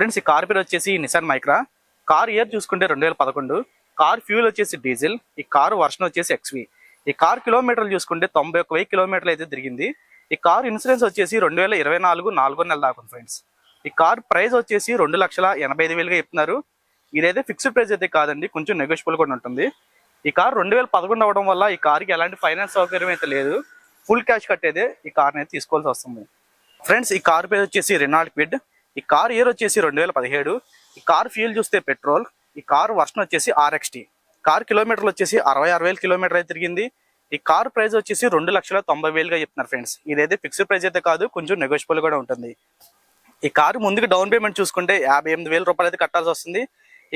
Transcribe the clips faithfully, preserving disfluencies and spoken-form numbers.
friends car पेर वच्चेसी Nissan Micra car year चूसुकुंटे दो हज़ार ग्यारह कार फ्यूल वच्चेसी डीजिल ई कार वर्षन वच्चेसी एक्सवी ई कार किलोमीटर्लु चूसुकुंटे तొంభై ఒక్క వేల किलोमीटर्लु अयिते तिरिगिंदी ई कार ఇన్సూరెన్స్ वच्चेसी రెండు వేల ఇరవై నాలుగు నాలుగో నెల దాకా ఫ్రెండ్స్ ఈ కార్ ప్రైస్ వచ్చేసి రెండు లక్షల ఎనభై ఐదు వేలు గా చెప్తున్నారు ఇదైతే ఫిక్స్డ్ ప్రైస్ అయితే కాదండి కొంచెం నెగోషియబుల్ కూడా ఉంటుంది ఈ కార్ రెండు వేల పదకొండు అవడం వల్ల ఈ కార్ కి ఎలాంటి ఫైనాన్స్ సౌకర్యం అయితే లేదు ఫుల్ క్యాష్ కట్టేదే ఈ కార్ ని తీసుకోవాల్సి వస్తుంది ఫ్రెండ్స్ ఈ కార్ పేరు వచ్చేసి రెనాల్ట్ క్విడ్ ఈ కార్ ఇయర్ వచ్చేసి రెండు వేల పదిహేడు ఈ కార్ ఫ్యూయల్ చూస్తే పెట్రోల్ ఈ కార్ వర్షన్ వచ్చేసి ఆర్ఎక్స్టీ కార్ కిలోమీటర్లు వచ్చేసి అరవై ఆరు వేల కిలోమీటర్ అయితే తిరిగింది ఈ కార్ ప్రైస్ వచ్చేసి రెండు లక్షల తొంభై వేలు గా చెప్తున్నారు ఫ్రెండ్స్ ఇదైతే ఫిక్స్డ్ ప్రైస్ అయితే కాదు కొంచెం నెగోషియబుల్ కూడా ఉంటుంది ఈ కార్ ముందుకి డౌన్ పేమెంట్ చూసుకుంటే యాభై ఎనిమిది వేల రూపాయలు అయితే కట్టాల్సి వస్తుంది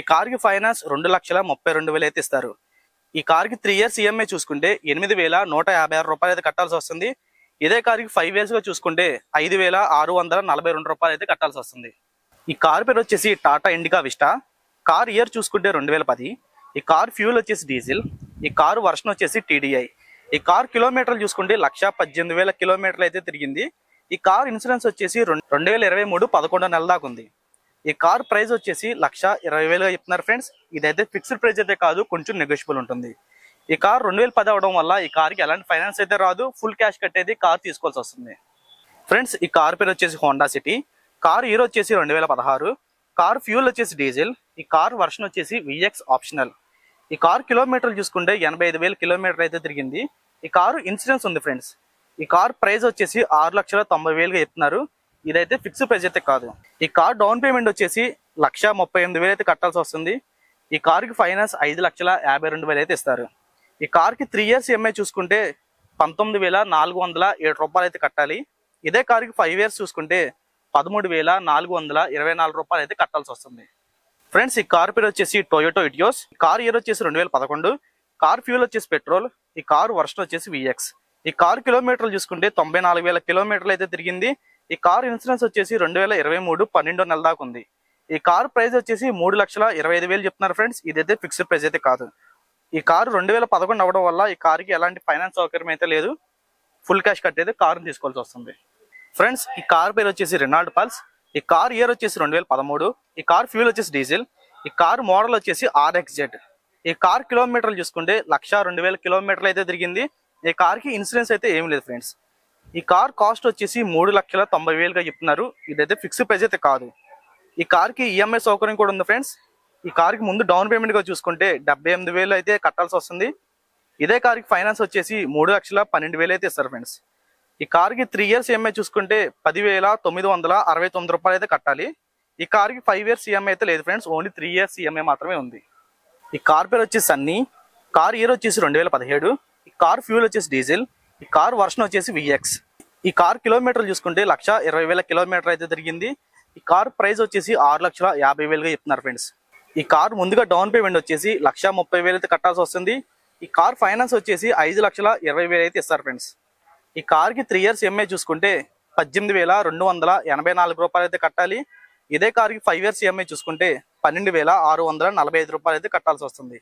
ఈ కార్ కి ఫైనాన్స్ రెండు లక్షల ముప్పై రెండు వేలు అయితే ఇస్తారు ఈ కార్ కి మూడు ఇయర్స్ ఈఎంఐ చూసుకుంటే ఎనిమిది వేల నూట యాభై ఆరు రూపాయలు అయితే కట్టాల్సి వస్తుంది ఇదే కార్ కి ఐదు ఇయర్స్ గా చూసుకుంటే ఐదు వేల ఆరు వందల నలభై రెండు రూపాయలు అయితే కట్టాల్సి వస్తుంది ఈ కార్ పేరు వచ్చేసి Tata Indica Vista car year చూసుకుంటే రెండు వేల పది ఈ కార్ ఫ్యూయల్ వచ్చేసి డీజిల్ ఈ కార్ వర్షన్ వచ్చేసి టీడీఐ ఈ కార్ కిలోమీటర్లు చూసుకుంటే లక్ష పద్దెనిమిది వేల కిలోమీటర్లు అయితే తిరిగింది ఈ కార్ ఇన్సూరెన్స్ వచ్చేసి రెండు వేల ఇరవై మూడు పదకొండో నెల దాకా ఉంది ఈ కార్ ప్రైస్ వచ్చేసి లక్ష ఇరవై వేలు గా చెప్తున్నారు ఫ్రెండ్స్ ఇదైతే ఫిక్స్డ్ ప్రైస్ అయితే కాదు కొంచెం నెగోషియబుల్ ఉంటుంది ఈ కార్ రెండు వేల పది అవడం వల్ల ఈ కార్ కి ఎలాంటి ఫైనాన్స్ అయితే రాదు ఫుల్ క్యాష్ కట్టేది కార్ తీసుకోవాల్సి వస్తుంది ఫ్రెండ్స్ ఈ కార్ పేరు వచ్చేసి హోండా సిటీ కార్ ఇయర్ వచ్చేసి రెండు వేల పదహారు కార్ ఫ్యూయల్ వచ్చేసి డీజిల్ ఈ కార్ వర్షన్ వచ్చేసి విఎక్స్ ఆప్షనల్ ఈ కార్ కిలోమీటర్లు చూసుకుంటే ఎనభై ఐదు వేల కిలోమీటర్ అయితే తిరిగింది ఈ కారు ఇన్సూరెన్స్ ఉంది ఫ్రెండ్స్ ఈ కార్ ప్రైస్ వచ్చేసి ఆరు లక్షల తొంభై వేలు గా చెప్తున్నారు ఇదైతే ఫిక్స్డ్ ప్రైస్ అయితే కాదు ఈ కార్ డౌన్ పేమెంట్ వచ్చేసి లక్ష ముప్పై ఎనిమిది వేలు అయితే కట్టాల్సి వస్తుంది ఈ కార్ కి ఫైనాన్స్ ఐదు లక్షల యాభై రెండు వేలు అయితే ఇస్తారు ఈ కార్ కి మూడు ఇయర్స్ ఈఎంఐ చూసుకుంటే పంతొమ్మిది వేల నాలుగు వందల ఏడు రూపాయలు అయితే కట్టాలి ఇదే కార్ కి ఐదు ఇయర్స్ చూసుకుంటే పదమూడు వేల నాలుగు వందల ఇరవై నాలుగు రూపాయలు అయితే కట్టాల్సి వస్తుంది ఫ్రెండ్స్ ఈ కార్ పేరు వచ్చేసి టొయోటో ఇటియోస్ కార్ ఇయర్ వచ్చేసి రెండు వేల పదకొండు కార్ ఫ్యూయల్ వచ్చేసి పెట్రోల్ ఈ కార్ వర్షన్ వచ్చేసి విఎక్స్ ఈ కార్ కిలోమీటర్లు చూసుకుంటే తొంభై నాలుగు వేల కిలోమీటర్లు అయితే తిరిగింది ఈ కార్ ఇన్సూరెన్స్ వచ్చేసి రెండు వేల ఇరవై మూడు పన్నెండో నెల దాకా ఉంది ఈ కార్ ప్రైస్ వచ్చేసి మూడు లక్షల ఇరవై ఐదు వేలు చెప్తున్నారు ఫ్రెండ్స్ ఇదైతే ఫిక్స్డ్ ప్రైస్ అయితే కాదు ఈ కారు రెండు వేల పదకొండు అవడం వల్ల ఈ కారుకి ఎలాంటి ఫైనాన్స్ సౌకర్యం అయితే లేదు ఫుల్ క్యాష్ కట్టేది కారుని తీసుకోవాల్సి వస్తుంది ఫ్రెండ్స్ ఈ కార్ పేరు వచ్చేసి రెనాల్ట్ పల్స్ ఈ కార్ ఇయర్ వచ్చేసి రెండు వేల పదమూడు ఈ కార్ ఫ్యూయల్ వచ్చేసి డీజిల్ ఈ కార్ మోడల్ వచ్చేసి ఆర్ఎక్స్జెడ్ ఈ కార్ కిలోమీటర్లు చూసుకుంటే లక్ష రెండు వేల కిలోమీటర్లు అయితే తిరిగింది ఈ కార్ కి ఇన్సూరెన్స్ అయితే ఏమి లేదు ఫ్రెండ్స్ ఈ కార్ కాస్ట్ వచ్చేసి మూడు లక్షల తొంభై వేలుగా చెప్తున్నారు ఇదైతే ఫిక్స్డ్ ప్రైస్ అయితే కాదు ఈ కార్ కి ఈఎంఐ సౌకర్యం కూడా ఉంది ఫ్రెండ్స్ ఈ కార్ కి ముందు డౌన్ పేమెంట్ గా చూసుకుంటే డెబ్బై ఎనిమిది వేలు అయితే కట్టాల్సి వస్తుంది ఇదే కార్ కి ఫైనాన్స్ వచ్చేసి మూడు లక్షల పన్నెండు వేలు అయితే ఇస్తారు ఫ్రెండ్స్ ఈ కార్ కి త్రీ ఇయర్స్ ఈఎంఐ చూసుకుంటే పది వేల తొమ్మిది వందల అరవై తొమ్మిది రూపాయలు అయితే కట్టాలి ఈ కార్ కి ఫైవ్ ఇయర్స్ ఈఎంఐ అయితే లేదు friends only three years EMI మాత్రమే ఉంది ఈ కార్ పేరు వచ్చేసి సన్నీ కార్ ఇయర్ వచ్చేసి రెండు వేల పదిహేడు ఈ కార్ ఫ్యూయల్ వచ్చేసి డీజిల్ ఈ కార్ వర్షన్ వచ్చేసి విఎక్స్ ఈ కార్ కిలోమీటర్లు చూసుకుంటే లక్ష ఇరవై వేల కిలోమీటర్ అయితే తిరిగింది ఈ కార్ ప్రైస్ వచ్చేసి ఆరు లక్షల యాభై వేలుగా చెప్తున్నారు ఫ్రెండ్స్ ఈ కార్ ముందుగా డౌన్ పేమెంట్ వచ్చేసి లక్ష ముప్పై వేలు అయితే కట్టాల్సి వస్తుంది ఈ కార్ ఫైనాన్స్ వచ్చేసి ఐదు లక్షల ఇరవై వేలు అయితే ఇస్తారు ఫ్రెండ్స్ ఈ కార్ కి త్రీ ఇయర్స్ ఈఎంఐ చూసుకుంటే పద్దెనిమిది వేల రెండు వందల ఎనభై నాలుగు రూపాయలు అయితే కట్టాలి ఇదే కార్ కి ఫైవ్ ఇయర్స్ ఈఎంఐ చూసుకుంటే పన్నెండు వేల ఆరు వందల నలభై ఐదు రూపాయలు అయితే కట్టాల్సి వస్తుంది